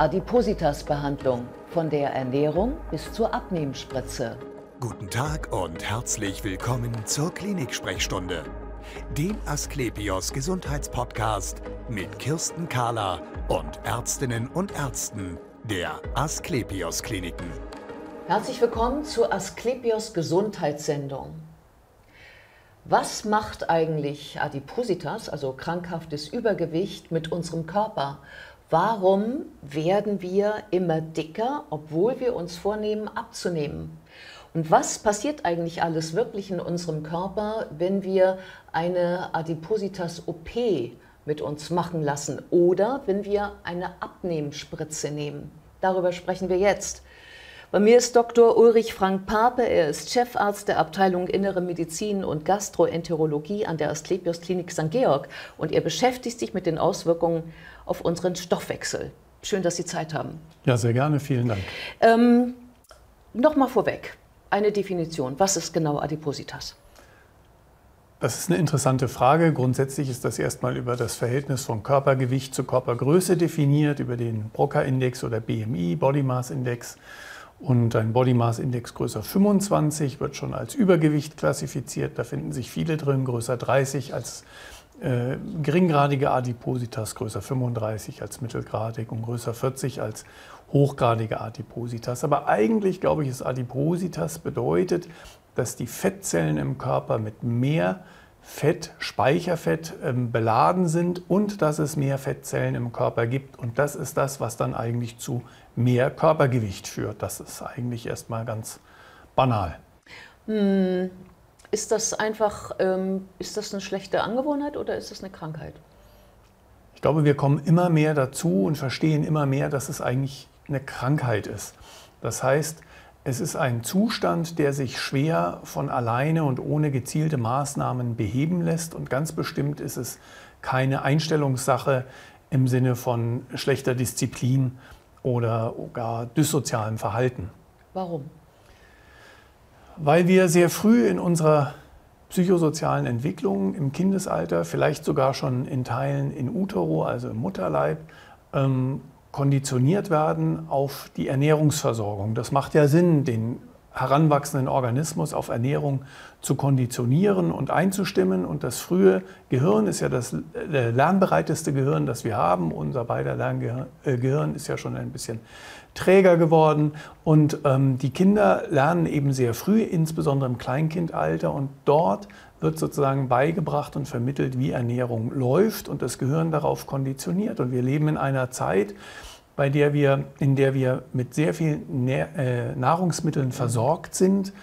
Adipositas-Behandlung, von der Ernährung bis zur Abnehmspritze. Guten Tag und herzlich willkommen zur Klinik-Sprechstunde, dem Asklepios Gesundheitspodcast mit Kirsten Kahler und Ärztinnen und Ärzten der Asklepios Kliniken. Herzlich willkommen zur Asklepios Gesundheitssendung. Was macht eigentlich Adipositas, also krankhaftes Übergewicht, mit unserem Körper? Warum werden wir immer dicker, obwohl wir uns vornehmen, abzunehmen? Und was passiert eigentlich alles wirklich in unserem Körper, wenn wir eine Adipositas-OP mit uns machen lassen oder wenn wir eine Abnehmspritze nehmen? Darüber sprechen wir jetzt. Bei mir ist Dr. Ulrich Frank Pape, er ist Chefarzt der Abteilung Innere Medizin und Gastroenterologie an der Asklepios Klinik St. Georg und er beschäftigt sich mit den Auswirkungen auf unseren Stoffwechsel. Schön, dass Sie Zeit haben. Ja, sehr gerne. Vielen Dank. Nochmal vorweg, eine Definition. Was ist genau Adipositas? Das ist eine interessante Frage. Grundsätzlich ist das erstmal über das Verhältnis von Körpergewicht zu Körpergröße definiert, über den Broca-Index oder BMI, Body Mass Index. Und ein Body Mass Index größer 25 wird schon als Übergewicht klassifiziert. Da finden sich viele drin, größer 30 als geringgradige Adipositas, größer 35 als mittelgradig und größer 40 als hochgradige Adipositas. Aber eigentlich, glaube ich, ist Adipositas bedeutet, dass die Fettzellen im Körper mit mehr Fett, Speicherfett beladen sind und dass es mehr Fettzellen im Körper gibt. Und das ist das, was dann eigentlich zu mehr Körpergewicht führt. Das ist eigentlich erstmal ganz banal. Ist das einfach, ist das eine schlechte Angewohnheit oder ist das eine Krankheit? Ich glaube, wir kommen immer mehr dazu und verstehen immer mehr, dass es eigentlich eine Krankheit ist. Das heißt, es ist ein Zustand, der sich schwer von alleine und ohne gezielte Maßnahmen beheben lässt. Und ganz bestimmt ist es keine Einstellungssache im Sinne von schlechter Disziplin oder gar dissozialem Verhalten. Warum? Weil wir sehr früh in unserer psychosozialen Entwicklung im Kindesalter, vielleicht sogar schon in Teilen in Utero, also im Mutterleib, konditioniert werden auf die Ernährungsversorgung. Das macht ja Sinn, den heranwachsenden Organismus auf Ernährung zu konditionieren und einzustimmen. Und das frühe Gehirn ist ja das lernbereiteste Gehirn, das wir haben. Unser beider Lerngehirn ist ja schon ein bisschen träger geworden. Und die Kinder lernen eben sehr früh, insbesondere im Kleinkindalter. Und dort wird sozusagen beigebracht und vermittelt, wie Ernährung läuft und das Gehirn darauf konditioniert. Und wir leben in einer Zeit, in der wir mit sehr vielen Nahrungsmitteln versorgt sind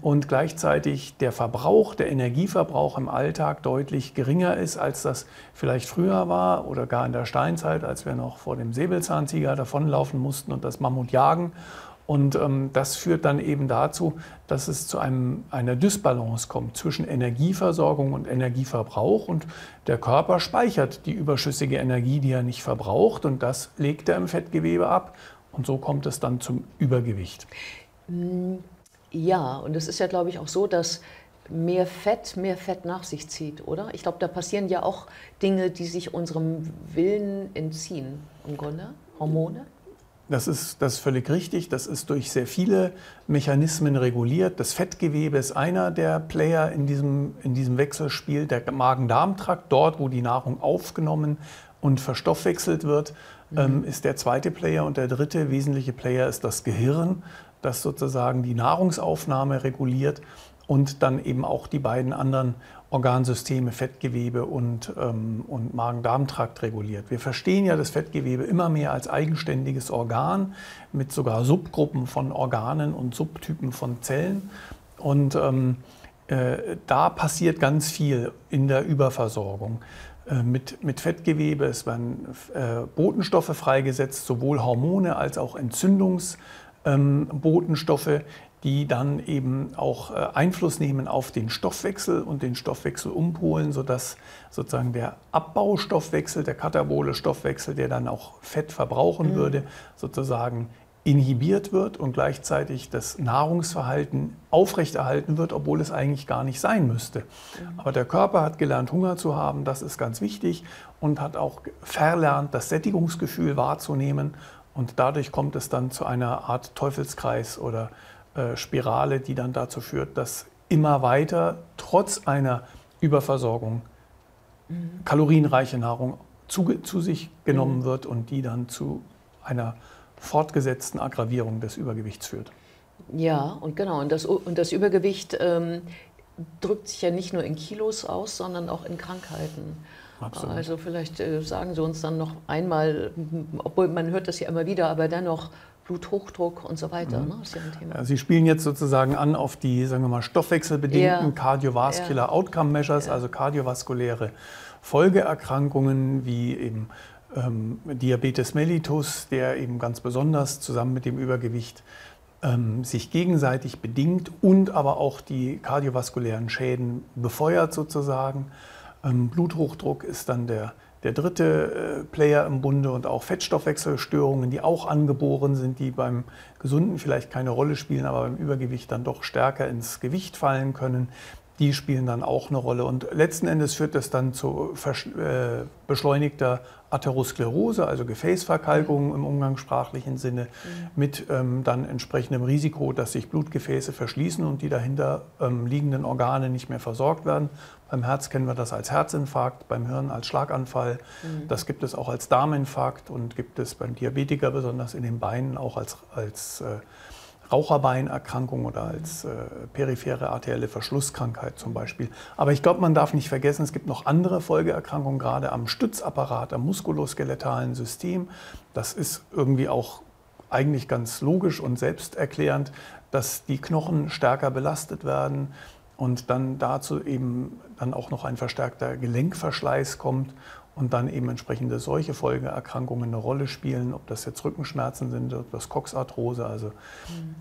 und gleichzeitig der Verbrauch, der Energieverbrauch im Alltag deutlich geringer ist, als das vielleicht früher war oder gar in der Steinzeit, als wir noch vor dem Säbelzahntiger davonlaufen mussten und das Mammut jagen. Und das führt dann eben dazu, dass es zu einer Dysbalance kommt zwischen Energieversorgung und Energieverbrauch. Und der Körper speichert die überschüssige Energie, die er nicht verbraucht. Und das legt er im Fettgewebe ab. Und so kommt es dann zum Übergewicht. Ja, und es ist ja, glaube ich, auch so, dass mehr Fett nach sich zieht, oder? Ich glaube, da passieren ja auch Dinge, die sich unserem Willen entziehen, im Grunde, Hormone. Das ist völlig richtig. Das ist durch sehr viele Mechanismen reguliert. Das Fettgewebe ist einer der Player in diesem Wechselspiel. Der Magen-Darm-Trakt, dort wo die Nahrung aufgenommen und verstoffwechselt wird, ist der zweite Player. Und der dritte wesentliche Player ist das Gehirn, das sozusagen die Nahrungsaufnahme reguliert und dann eben auch die beiden anderen Organsysteme, Fettgewebe und Magen-Darm-Trakt reguliert. Wir verstehen ja das Fettgewebe immer mehr als eigenständiges Organ mit sogar Subgruppen von Organen und Subtypen von Zellen. Und da passiert ganz viel in der Überversorgung mit Fettgewebe. Es werden Botenstoffe freigesetzt, sowohl Hormone als auch Entzündungsbotenstoffe, die dann eben auch Einfluss nehmen auf den Stoffwechsel und den Stoffwechsel umpolen, sodass sozusagen der Abbaustoffwechsel, der katabole Stoffwechsel, der dann auch Fett verbrauchen würde, sozusagen inhibiert wird und gleichzeitig das Nahrungsverhalten aufrechterhalten wird, obwohl es eigentlich gar nicht sein müsste. Aber der Körper hat gelernt, Hunger zu haben, das ist ganz wichtig, und hat auch verlernt, das Sättigungsgefühl wahrzunehmen. Und dadurch kommt es dann zu einer Art Teufelskreis oder Spirale, die dann dazu führt, dass immer weiter trotz einer Überversorgung kalorienreiche Nahrung zu sich genommen wird und die dann zu einer fortgesetzten Aggravierung des Übergewichts führt. Ja, und genau. Und das Übergewicht drückt sich ja nicht nur in Kilos aus, sondern auch in Krankheiten. Absolut. Also vielleicht sagen Sie uns dann noch einmal, obwohl man hört das ja immer wieder, aber dennoch Bluthochdruck und so weiter, ne, ist ja ein Thema. Sie spielen jetzt sozusagen an auf die, sagen wir mal, stoffwechselbedingten Cardiovascular Outcome Measures, also kardiovaskuläre Folgeerkrankungen wie eben Diabetes mellitus, der eben ganz besonders zusammen mit dem Übergewicht sich gegenseitig bedingt und aber auch die kardiovaskulären Schäden befeuert sozusagen. Bluthochdruck ist dann der dritte Player im Bunde und auch Fettstoffwechselstörungen, die auch angeboren sind, die beim Gesunden vielleicht keine Rolle spielen, aber beim Übergewicht dann doch stärker ins Gewicht fallen können. Die spielen dann auch eine Rolle und letzten Endes führt das dann zu beschleunigter Atherosklerose, also Gefäßverkalkung im umgangssprachlichen Sinne, mit dann entsprechendem Risiko, dass sich Blutgefäße verschließen und die dahinter liegenden Organe nicht mehr versorgt werden. Beim Herz kennen wir das als Herzinfarkt, beim Hirn als Schlaganfall, das gibt es auch als Darminfarkt und gibt es beim Diabetiker besonders in den Beinen auch als Raucherbeinerkrankung oder als periphere arterielle Verschlusskrankheit zum Beispiel. Aber ich glaube, man darf nicht vergessen, es gibt noch andere Folgeerkrankungen, gerade am Stützapparat, am muskuloskeletalen System. Das ist irgendwie auch eigentlich ganz logisch und selbsterklärend, dass die Knochen stärker belastet werden und dann dazu eben dann auch noch ein verstärkter Gelenkverschleiß kommt und dann eben entsprechende solche Folgeerkrankungen eine Rolle spielen, ob das jetzt Rückenschmerzen sind, ob das Coxarthrose, also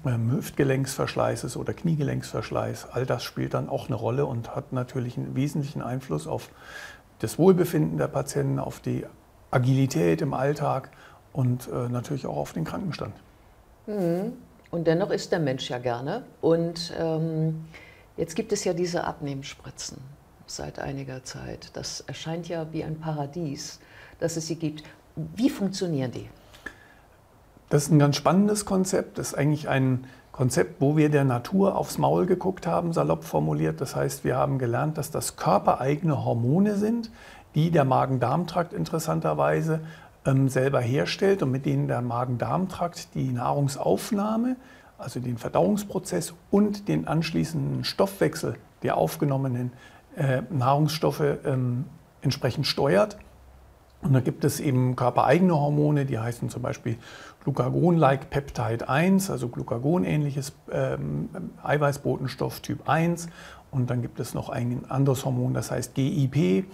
Hüftgelenksverschleiß ist oder Kniegelenksverschleiß. All das spielt dann auch eine Rolle und hat natürlich einen wesentlichen Einfluss auf das Wohlbefinden der Patienten, auf die Agilität im Alltag und natürlich auch auf den Krankenstand. Und dennoch isst der Mensch ja gerne. Und jetzt gibt es ja diese Abnehmspritzen seit einiger Zeit. Das erscheint ja wie ein Paradies, dass es sie gibt. Wie funktionieren die? Das ist ein ganz spannendes Konzept. Das ist eigentlich ein Konzept, wo wir der Natur aufs Maul geguckt haben, salopp formuliert. Das heißt, wir haben gelernt, dass das körpereigene Hormone sind, die der Magen-Darm-Trakt interessanterweise selber herstellt und mit denen der Magen-Darm-Trakt die Nahrungsaufnahme, also den Verdauungsprozess und den anschließenden Stoffwechsel der aufgenommenen Nahrungsstoffe entsprechend steuert. Und da gibt es eben körpereigene Hormone, die heißen zum Beispiel Glucagon-like Peptide 1, also Glucagon-ähnliches Eiweißbotenstoff Typ 1. Und dann gibt es noch ein anderes Hormon, das heißt GIP.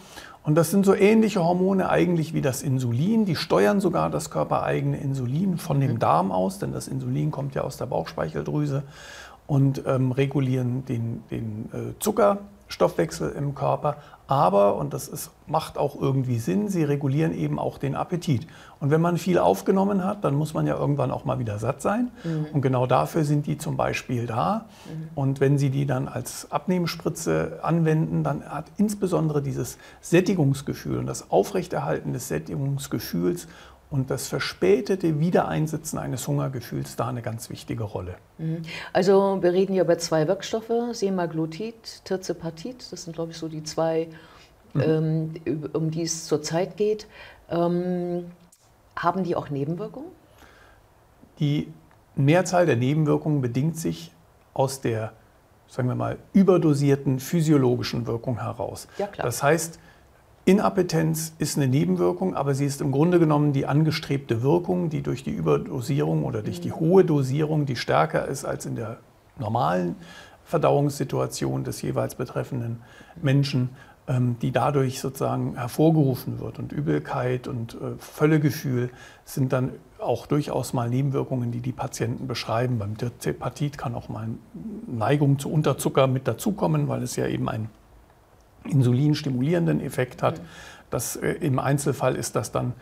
Und das sind so ähnliche Hormone eigentlich wie das Insulin. Die steuern sogar das körpereigene Insulin von dem Darm aus, denn das Insulin kommt ja aus der Bauchspeicheldrüse und regulieren den Zucker. Stoffwechsel im Körper, aber, und das macht auch irgendwie Sinn, sie regulieren eben auch den Appetit. Und wenn man viel aufgenommen hat, dann muss man ja irgendwann auch mal wieder satt sein. Und genau dafür sind die zum Beispiel da. Und wenn Sie die dann als Abnehmspritze anwenden, dann hat insbesondere dieses Sättigungsgefühl und das Aufrechterhalten des Sättigungsgefühls und das verspätete Wiedereinsetzen eines Hungergefühls da eine ganz wichtige Rolle. Also wir reden hier über zwei Wirkstoffe, Semaglutid, Tirzepatid. Das sind, glaube ich, so die zwei, um die es zurzeit geht. Haben die auch Nebenwirkungen? Die Mehrzahl der Nebenwirkungen bedingt sich aus der, sagen wir mal, überdosierten physiologischen Wirkung heraus. Ja, klar. Das heißt, Inappetenz ist eine Nebenwirkung, aber sie ist im Grunde genommen die angestrebte Wirkung, die durch die Überdosierung oder durch die hohe Dosierung, die stärker ist als in der normalen Verdauungssituation des jeweils betreffenden Menschen, die dadurch sozusagen hervorgerufen wird. Und Übelkeit und Völlegefühl sind dann auch durchaus mal Nebenwirkungen, die die Patienten beschreiben. Beim Tirzepatid kann auch mal Neigung zu Unterzucker mit dazukommen, weil es ja eben ein insulinstimulierenden Effekt hat. Das, im Einzelfall ist das dann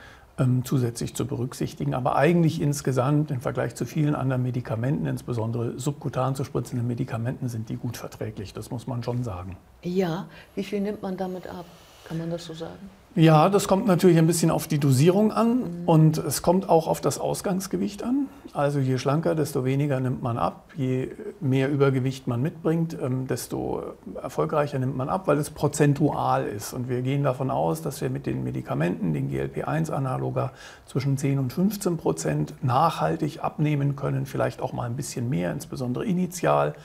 zusätzlich zu berücksichtigen. Aber eigentlich insgesamt im Vergleich zu vielen anderen Medikamenten, insbesondere subkutan zu spritzenden Medikamenten, sind die gut verträglich. Das muss man schon sagen. Ja, wie viel nimmt man damit ab? Kann man das so sagen? Ja, das kommt natürlich ein bisschen auf die Dosierung an und es kommt auch auf das Ausgangsgewicht an. Also je schlanker, desto weniger nimmt man ab. Je mehr Übergewicht man mitbringt, desto erfolgreicher nimmt man ab, weil es prozentual ist. Und wir gehen davon aus, dass wir mit den Medikamenten, den GLP-1-Analoga, zwischen 10 und 15% nachhaltig abnehmen können. Vielleicht auch mal ein bisschen mehr, insbesondere initial.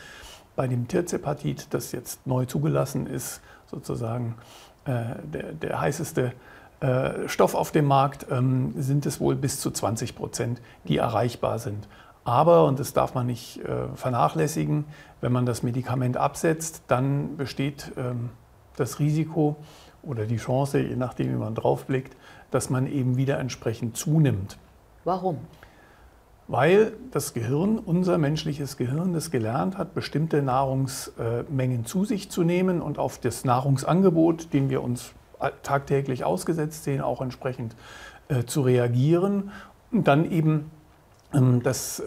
Bei dem Tirzepatid, das jetzt neu zugelassen ist, sozusagen der heißeste Stoff auf dem Markt, sind es wohl bis zu 20%, die erreichbar sind. Aber, und das darf man nicht vernachlässigen, wenn man das Medikament absetzt, dann besteht das Risiko oder die Chance, je nachdem wie man draufblickt, dass man eben wieder entsprechend zunimmt. Warum? Weil das Gehirn, unser menschliches Gehirn, das gelernt hat, bestimmte Nahrungsmengen zu sich zu nehmen und auf das Nahrungsangebot, dem wir uns tagtäglich ausgesetzt sehen, auch entsprechend zu reagieren und dann eben das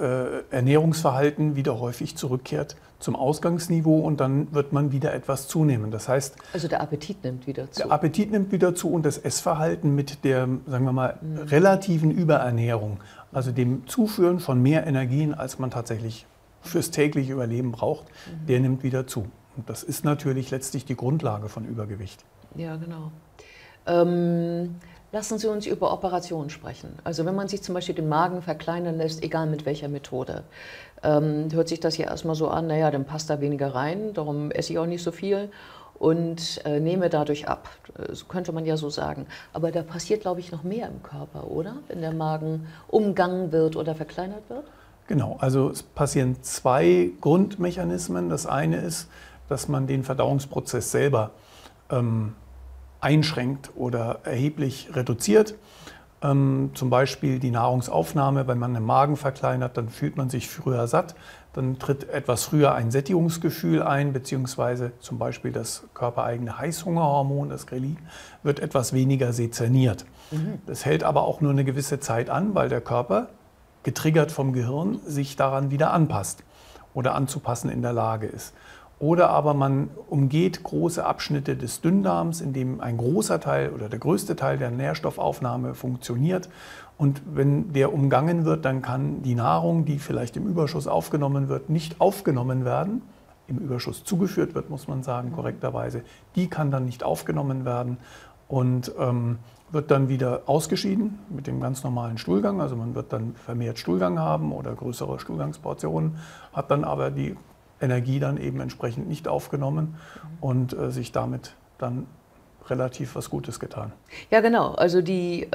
Ernährungsverhalten wieder häufig zurückkehrt zum Ausgangsniveau und dann wird man wieder etwas zunehmen. Das heißt, also der Appetit nimmt wieder zu. Der Appetit nimmt wieder zu und das Essverhalten mit der, sagen wir mal, relativen Überernährung, also dem Zuführen von mehr Energien, als man tatsächlich fürs tägliche Überleben braucht, der nimmt wieder zu. Und das ist natürlich letztlich die Grundlage von Übergewicht. Ja, genau. Lassen Sie uns über Operationen sprechen. Also wenn man sich zum Beispiel den Magen verkleinern lässt, egal mit welcher Methode, hört sich das ja erstmal so an, naja, dann passt da weniger rein, darum esse ich auch nicht so viel und nehme dadurch ab. So könnte man ja so sagen. Aber da passiert, glaube ich, noch mehr im Körper, oder? Wenn der Magen umgangen wird oder verkleinert wird? Genau, also es passieren zwei Grundmechanismen. Das eine ist, dass man den Verdauungsprozess selber einschränkt oder erheblich reduziert. Zum Beispiel die Nahrungsaufnahme, wenn man den Magen verkleinert, dann fühlt man sich früher satt, dann tritt etwas früher ein Sättigungsgefühl ein, beziehungsweise zum Beispiel das körpereigene Heißhungerhormon, das Grelin, wird etwas weniger sezerniert. Das hält aber auch nur eine gewisse Zeit an, weil der Körper, getriggert vom Gehirn, sich daran wieder anpasst oder anzupassen in der Lage ist. Oder aber man umgeht große Abschnitte des Dünndarms, in dem ein großer Teil oder der größte Teil der Nährstoffaufnahme funktioniert. Und wenn der umgangen wird, dann kann die Nahrung, die vielleicht im Überschuss aufgenommen wird, nicht aufgenommen werden. Im Überschuss zugeführt wird, muss man sagen, korrekterweise. Die kann dann nicht aufgenommen werden und wird dann wieder ausgeschieden mit dem ganz normalen Stuhlgang. Also man wird dann vermehrt Stuhlgang haben oder größere Stuhlgangsportionen, hat dann aber die Energie dann eben entsprechend nicht aufgenommen und sich damit dann relativ was Gutes getan. Ja, genau. Also die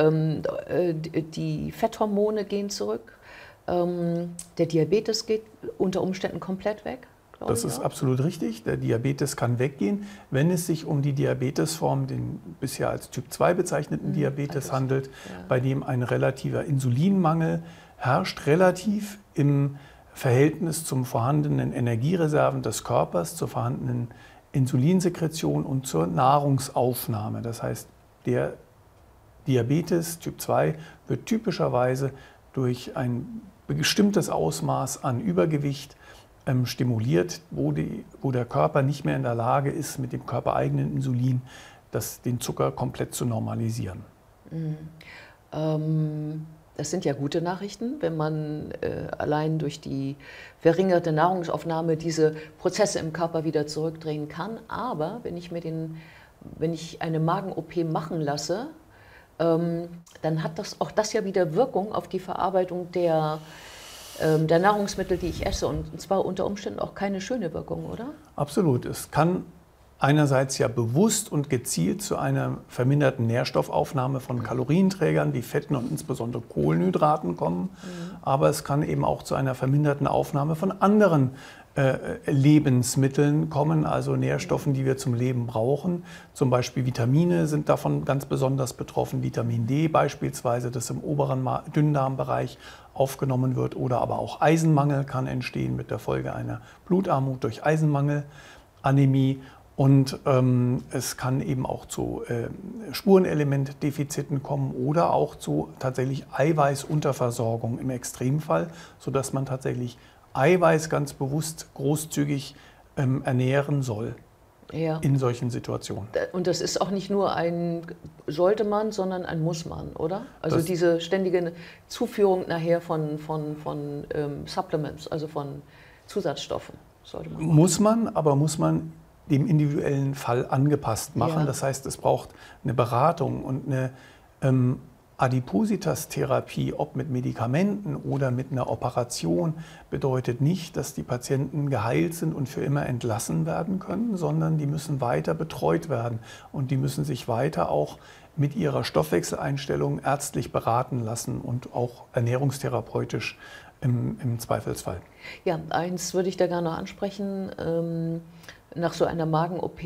Fetthormone gehen zurück. Der Diabetes geht unter Umständen komplett weg. Das ist absolut richtig. Der Diabetes kann weggehen, wenn es sich um die Diabetesform, den bisher als Typ 2 bezeichneten Diabetes handelt, bei dem ein relativer Insulinmangel herrscht, relativ im Verhältnis zum vorhandenen Energiereserven des Körpers, zur vorhandenen Insulinsekretion und zur Nahrungsaufnahme. Das heißt, der Diabetes Typ 2 wird typischerweise durch ein bestimmtes Ausmaß an Übergewicht stimuliert, wo der Körper nicht mehr in der Lage ist, mit dem körpereigenen Insulin den Zucker komplett zu normalisieren. Das sind ja gute Nachrichten, wenn man allein durch die verringerte Nahrungsaufnahme diese Prozesse im Körper wieder zurückdrehen kann. Aber wenn ich eine Magen-OP machen lasse, dann hat auch das ja wieder Wirkung auf die Verarbeitung der Nahrungsmittel, die ich esse. Und zwar unter Umständen auch keine schöne Wirkung, oder? Absolut. Es kann einerseits ja bewusst und gezielt zu einer verminderten Nährstoffaufnahme von Kalorienträgern wie Fetten und insbesondere Kohlenhydraten kommen. Aber es kann eben auch zu einer verminderten Aufnahme von anderen Lebensmitteln kommen, also Nährstoffen, die wir zum Leben brauchen. Zum Beispiel Vitamine sind davon ganz besonders betroffen. Vitamin D beispielsweise, das im oberen Dünndarmbereich aufgenommen wird. Oder aber auch Eisenmangel kann entstehen mit der Folge einer Blutarmut durch Eisenmangel, Anämie. Und es kann eben auch zu Spurenelementdefiziten kommen oder auch zu tatsächlich Eiweißunterversorgung im Extremfall, sodass man tatsächlich Eiweiß ganz bewusst großzügig ernähren soll. ja, in solchen Situationen. Und das ist auch nicht nur ein sollte man, sondern ein muss man, oder? Also das, diese ständige Zuführung nachher von Supplements, also von Zusatzstoffen. Sollte man muss machen. Man, aber muss man dem individuellen Fall angepasst machen. Ja. Das heißt, es braucht eine Beratung und eine Adipositas-Therapie, ob mit Medikamenten oder mit einer Operation, bedeutet nicht, dass die Patienten geheilt sind und für immer entlassen werden können, sondern die müssen weiter betreut werden und die müssen sich weiter auch mit ihrer Stoffwechseleinstellung ärztlich beraten lassen und auch ernährungstherapeutisch im Zweifelsfall. Ja, eins würde ich da gerne noch ansprechen. Nach so einer Magen-OP,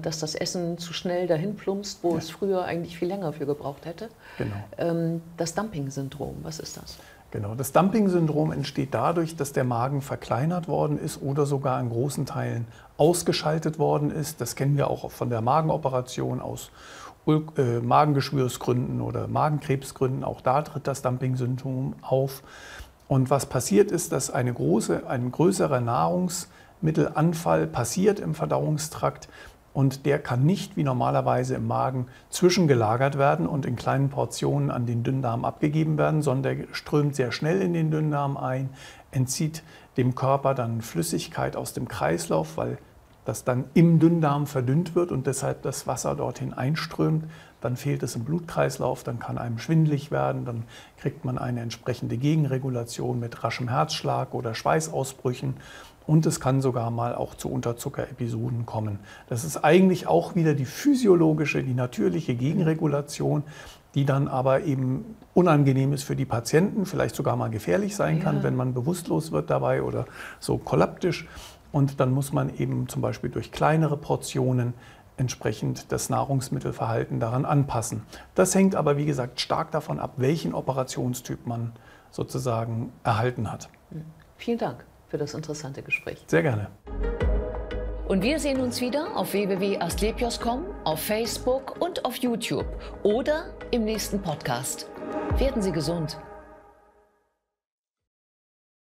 dass das Essen zu schnell dahin plumpst, wo es früher eigentlich viel länger für gebraucht hätte. Genau. Das Dumping-Syndrom, was ist das? Genau, das Dumping-Syndrom entsteht dadurch, dass der Magen verkleinert worden ist oder sogar in großen Teilen ausgeschaltet worden ist. Das kennen wir auch von der Magenoperation aus Magengeschwürsgründen oder Magenkrebsgründen. Auch da tritt das Dumping-Syndrom auf. Und was passiert ist, dass ein größerer Nahrungsmittelanfall passiert im Verdauungstrakt und der kann nicht wie normalerweise im Magen zwischengelagert werden und in kleinen Portionen an den Dünndarm abgegeben werden, sondern der strömt sehr schnell in den Dünndarm ein, entzieht dem Körper dann Flüssigkeit aus dem Kreislauf, weil das dann im Dünndarm verdünnt wird und deshalb das Wasser dorthin einströmt. Dann fehlt es im Blutkreislauf, dann kann einem schwindelig werden, dann kriegt man eine entsprechende Gegenregulation mit raschem Herzschlag oder Schweißausbrüchen. Und es kann sogar mal auch zu Unterzuckerepisoden kommen. Das ist eigentlich auch wieder die physiologische, die natürliche Gegenregulation, die dann aber eben unangenehm ist für die Patienten, vielleicht sogar mal gefährlich sein kann, wenn man bewusstlos wird dabei oder so kollaptisch. Und dann muss man eben zum Beispiel durch kleinere Portionen entsprechend das Nahrungsmittelverhalten daran anpassen. Das hängt aber, wie gesagt, stark davon ab, welchen Operationstyp man sozusagen erhalten hat. Vielen Dank für das interessante Gespräch. Sehr gerne. Und wir sehen uns wieder auf www.asklepios.com, auf Facebook und auf YouTube oder im nächsten Podcast. Werden Sie gesund!